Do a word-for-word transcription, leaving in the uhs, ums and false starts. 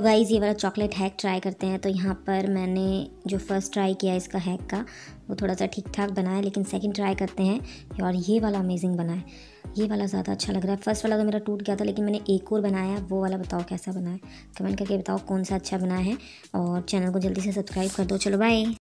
तो गाइज़ ये वाला चॉकलेट हैक ट्राई करते हैं। तो यहाँ पर मैंने जो फर्स्ट ट्राई किया इसका हैक का वो थोड़ा सा ठीक ठाक बना है, लेकिन सेकंड ट्राई करते हैं और ये वाला अमेजिंग बना है, ये वाला ज़्यादा अच्छा लग रहा है। फर्स्ट वाला तो मेरा टूट गया था, लेकिन मैंने एक और बनाया, वो वाला बताओ कैसा बना है, कमेंट करके बताओ कौन सा अच्छा बना है। और चैनल को जल्दी से सब्सक्राइब कर दो। चलो बाय।